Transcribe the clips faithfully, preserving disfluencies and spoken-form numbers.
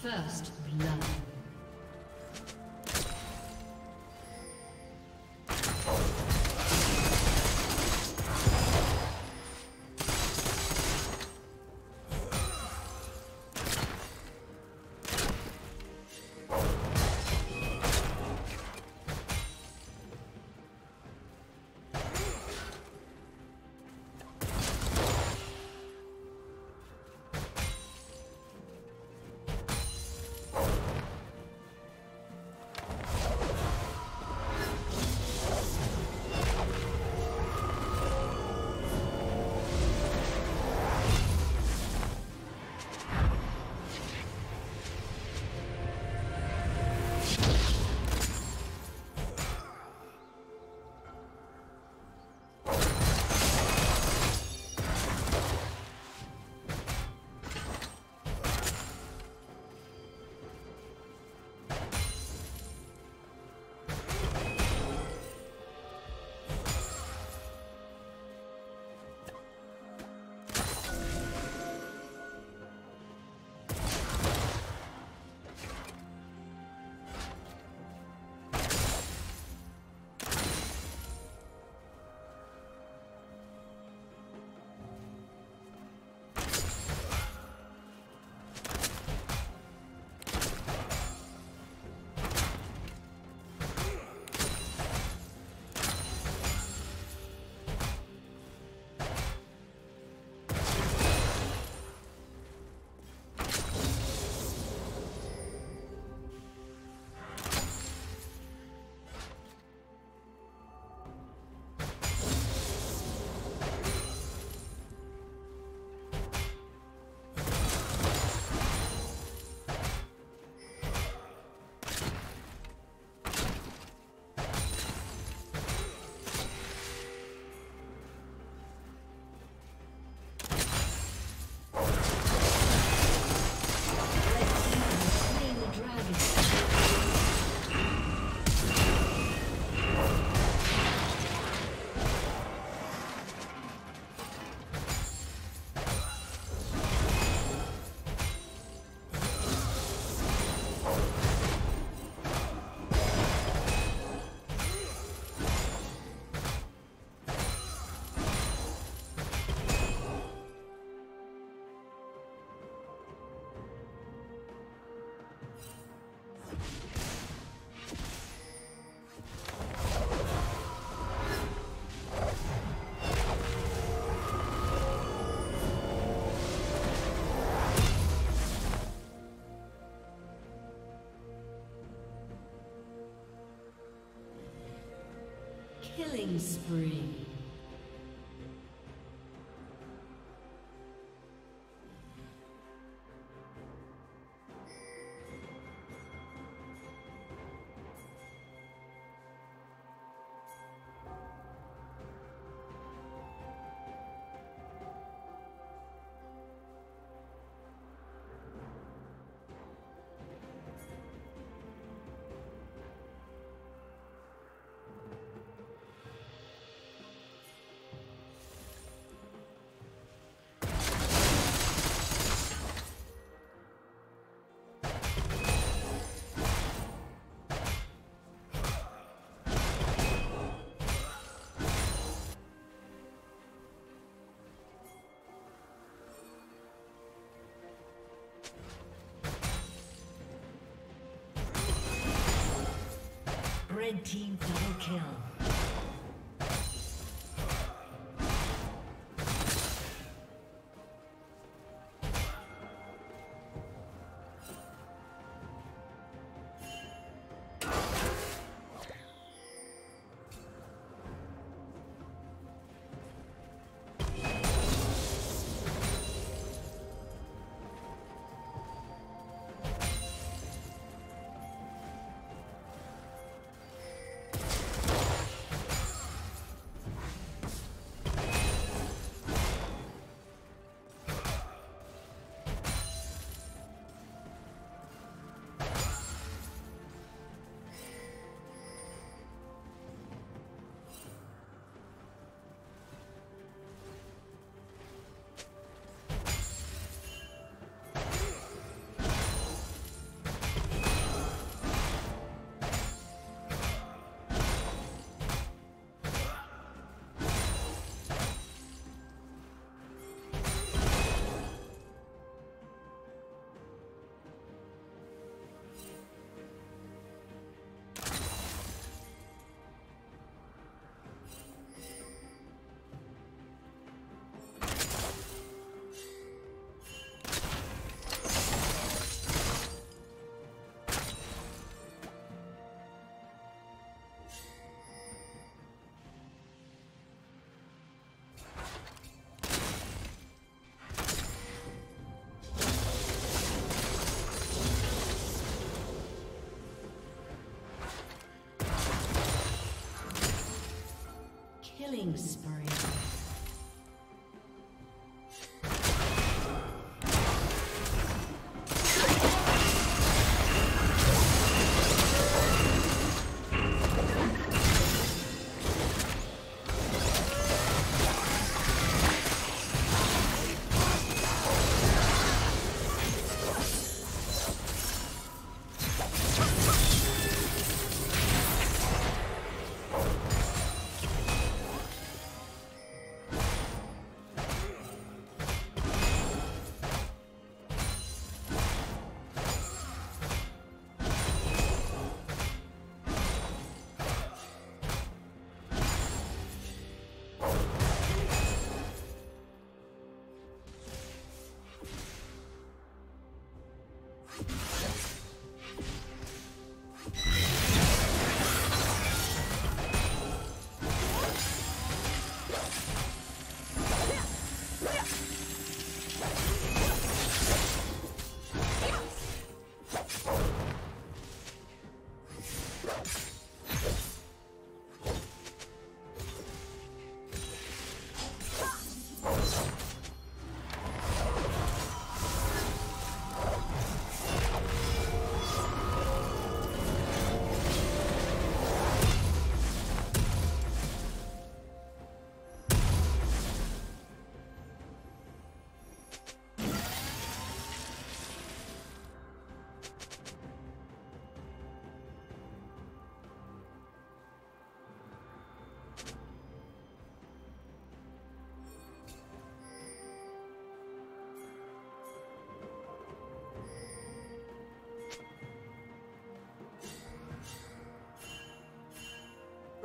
First blood. Killing spree. Red team double kill. Killing spree.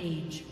Rampage.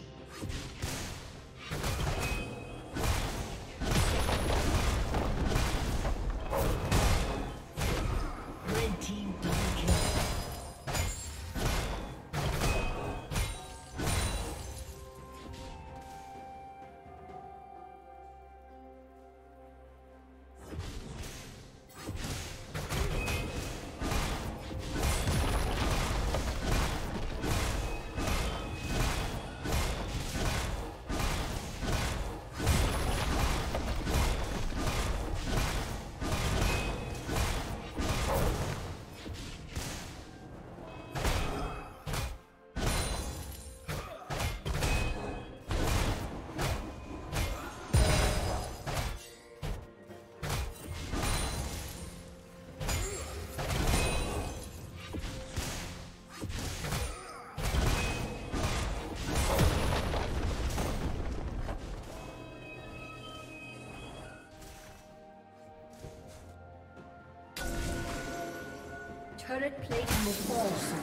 Turret plate will fall soon.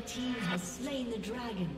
Red team has slain the dragon.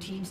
Team's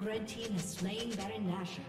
Red team has slain Baron Nashor.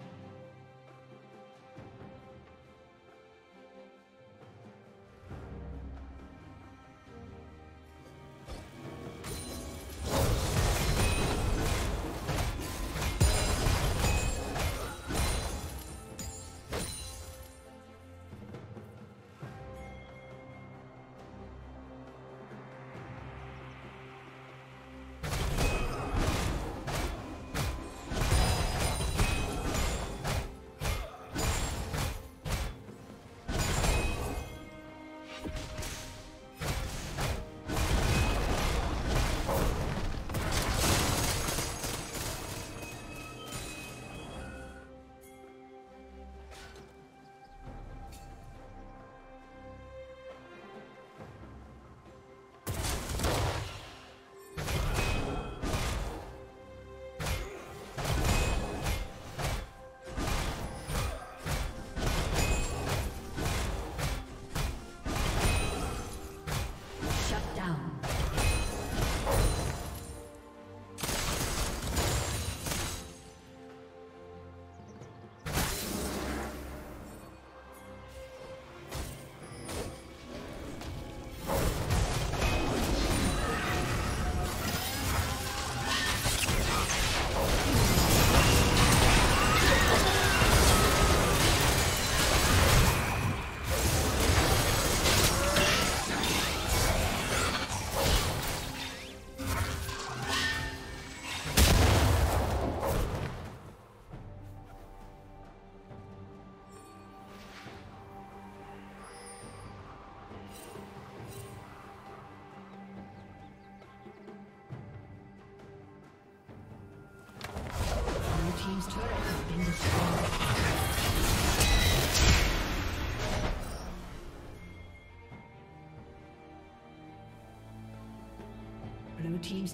Team's turret has been destroyed. Blue team's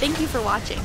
Thank you for watching.